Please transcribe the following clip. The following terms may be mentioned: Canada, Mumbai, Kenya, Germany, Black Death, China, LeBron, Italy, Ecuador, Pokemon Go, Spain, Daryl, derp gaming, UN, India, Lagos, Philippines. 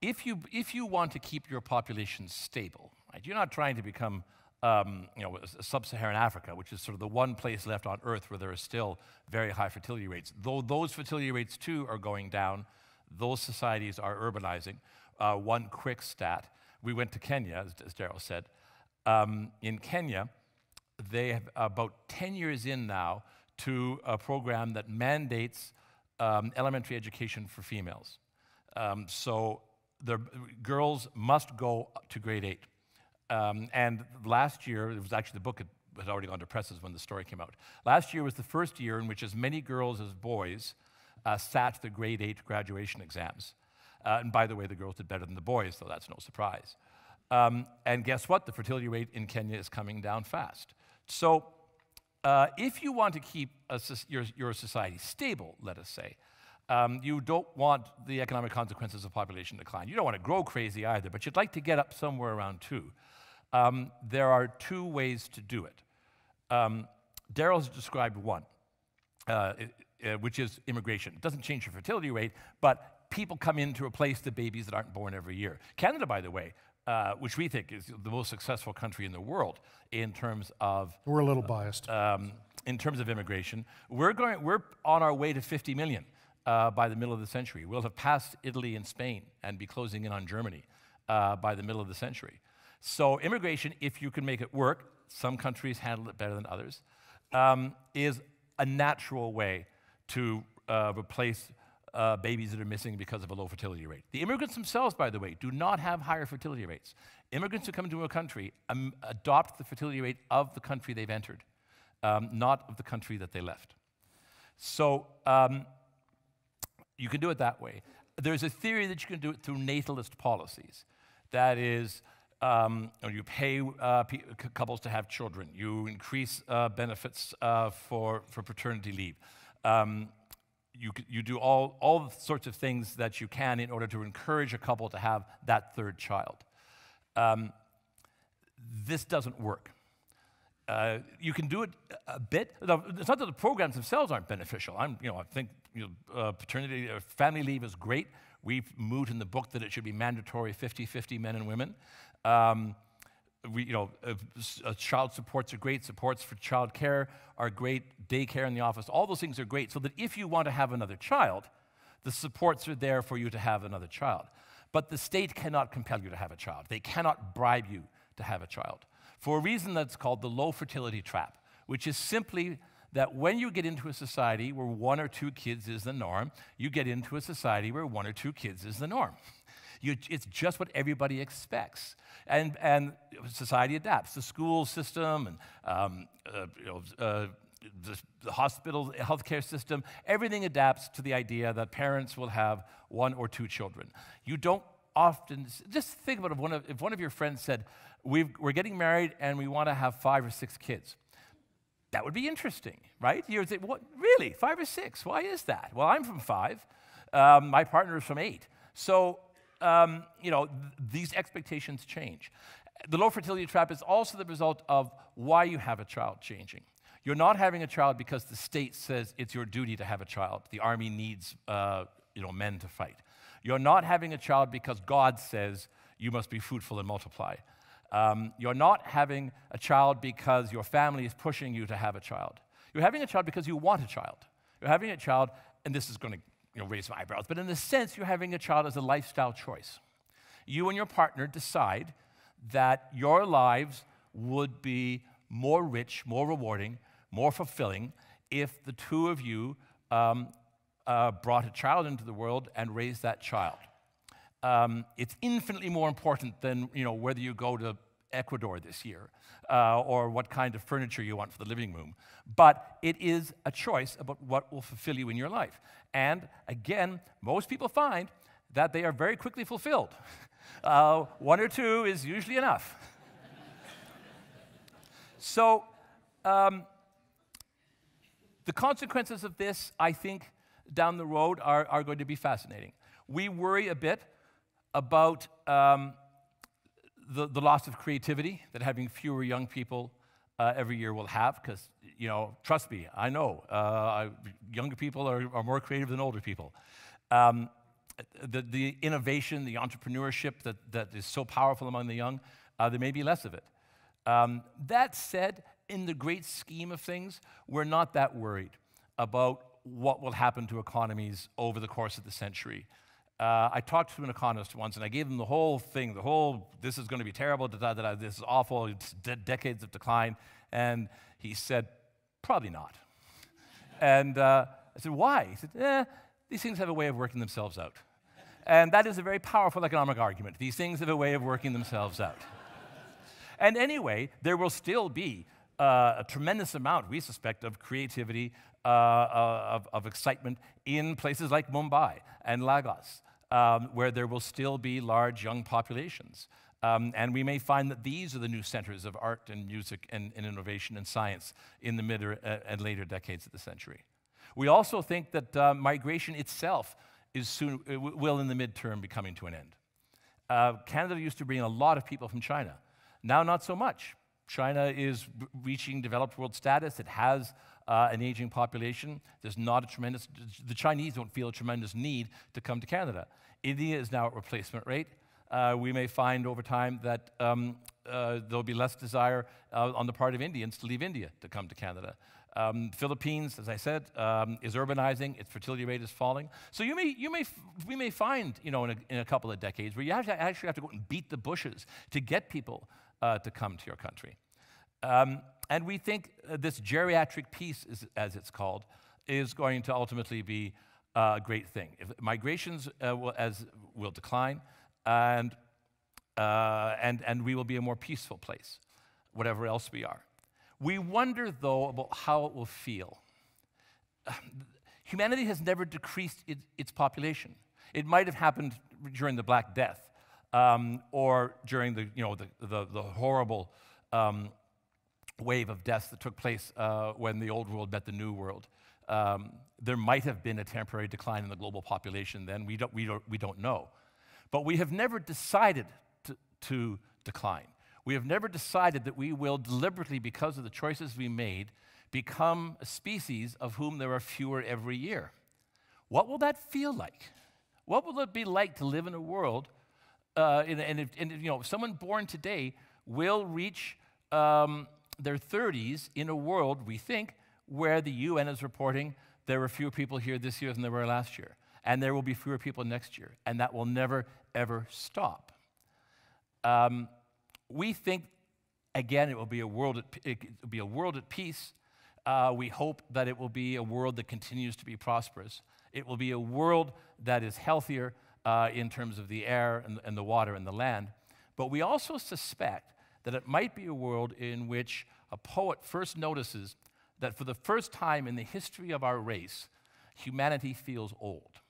if you want to keep your population stable, right, you're not trying to become sub-Saharan Africa, which is sort of the one place left on Earth where there are still very high fertility rates. Though those fertility rates, too, are going down, those societies are urbanizing. One quick stat, we went to Kenya, as Daryl said. In Kenya, they have about 10 years in now to a program that mandates elementary education for females. So the girls must go to grade 8. And last year, it was actually the book had already gone to presses when the story came out. Last year was the first year in which as many girls as boys sat the grade 8 graduation exams. And by the way, the girls did better than the boys, so that's no surprise. And guess what? The fertility rate in Kenya is coming down fast. So if you want to keep your society stable, let us say, you don't want the economic consequences of population decline. You don't want to grow crazy either, but you'd like to get up somewhere around 2. There are two ways to do it. Daryl's described one, which is immigration. It doesn't change your fertility rate, but people come in to replace the babies that aren't born every year. Canada, by the way, which we think is the most successful country in the world in terms of... We're a little biased. In terms of immigration. We're on our way to 50 million by the middle of the century. We'll have passed Italy and Spain and be closing in on Germany by the middle of the century. So immigration, if you can make it work, some countries handle it better than others, is a natural way to replace babies that are missing because of a low fertility rate. The immigrants themselves, by the way, do not have higher fertility rates. Immigrants who come to a country adopt the fertility rate of the country they've entered, not of the country that they left. So you can do it that way. There's a theory that you can do it through natalist policies. That is, you pay couples to have children. You increase benefits for paternity leave. You do all sorts of things that you can in order to encourage a couple to have that third child. This doesn't work. You can do it a bit. It's not that the programs themselves aren't beneficial. I think paternity or family leave is great. We've moved in the book that it should be mandatory 50-50 men and women. Child supports are great, supports for child care are great, daycare in the office, all those things are great, so that if you want to have another child, the supports are there for you to have another child. But the state cannot compel you to have a child. They cannot bribe you to have a child, for a reason that's called the low fertility trap, which is simply that when you get into a society where 1 or 2 kids is the norm, you get into a society where 1 or 2 kids is the norm. It's just what everybody expects, and society adapts. The school system and the hospital, healthcare system, everything adapts to the idea that parents will have 1 or 2 children. You don't often just think about if one of your friends said, "We're getting married and we want to have 5 or 6 kids." That would be interesting, right? You would say, "What? Really? 5 or 6? Why is that?" Well, I'm from 5. My partner is from 8. So. These expectations change. The low fertility trap is also the result of why you have a child changing. You're not having a child because the state says it's your duty to have a child. The army needs men to fight. You're not having a child because God says you must be fruitful and multiply. You're not having a child because your family is pushing you to have a child. You're having a child because you want a child. You're having a child, and this is going to raise some eyebrows, but in a sense, you're having a child as a lifestyle choice. You and your partner decide that your lives would be more rich, more rewarding, more fulfilling if the two of you brought a child into the world and raised that child. It's infinitely more important than whether you go to Ecuador this year or what kind of furniture you want for the living room. But it is a choice about what will fulfill you in your life. And again, most people find that they are very quickly fulfilled. 1 or 2 is usually enough. So the consequences of this, I think, down the road are going to be fascinating. We worry a bit about the loss of creativity that having fewer young people every year will have, because, trust me, I know, younger people are more creative than older people. the innovation, the entrepreneurship that is so powerful among the young, there may be less of it. That said, in the great scheme of things, we're not that worried about what will happen to economies over the course of the century. I talked to an economist once, and I gave him the whole thing, the whole, this is going to be terrible, da, da, da, this is awful, it's decades of decline. And he said, probably not. And I said, why? He said, these things have a way of working themselves out. And that is a very powerful economic argument. These things have a way of working themselves out. And anyway, there will still be a tremendous amount, we suspect, of creativity, of excitement in places like Mumbai and Lagos, where there will still be large young populations. And we may find that these are the new centers of art and music and innovation and science in the mid and later decades of the century. We also think that migration itself is soon, will in the midterm be coming to an end. Canada used to bring a lot of people from China. Now not so much. China is reaching developed world status. It has an aging population. There's not a tremendous, the Chinese don't feel a tremendous need to come to Canada. India is now at replacement rate. We may find over time that there'll be less desire on the part of Indians to leave India to come to Canada. Philippines, as I said, is urbanizing. Its fertility rate is falling. So we may find, you know, in a couple of decades where you actually have to go and beat the bushes to get people to come to your country. And we think this geriatric piece, as it's called, is going to ultimately be a great thing. If migrations will decline, and we will be a more peaceful place, whatever else we are. We wonder, though, about how it will feel. Humanity has never decreased its population. It might have happened during the Black Death, or during the horrible wave of deaths that took place when the old world met the new world. There might have been a temporary decline in the global population then. We don't know. But we have never decided to decline. We have never decided that we will deliberately, because of the choices we made, become a species of whom there are fewer every year. What will that feel like? What will it be like to live in a world, if someone born today will reach their 30s in a world, we think, where the UN is reporting there were fewer people here this year than there were last year, and there will be fewer people next year, and that will never, ever stop. We think, again, it will be a world at peace. We hope that it will be a world that continues to be prosperous. It will be a world that is healthier in terms of the air and the water and the land. But we also suspect that it might be a world in which a poet first notices that for the first time in the history of our race, humanity feels old.